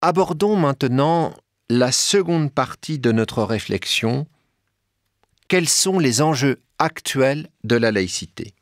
Abordons maintenant la seconde partie de notre réflexion. Quels sont les enjeux actuels de la laïcité?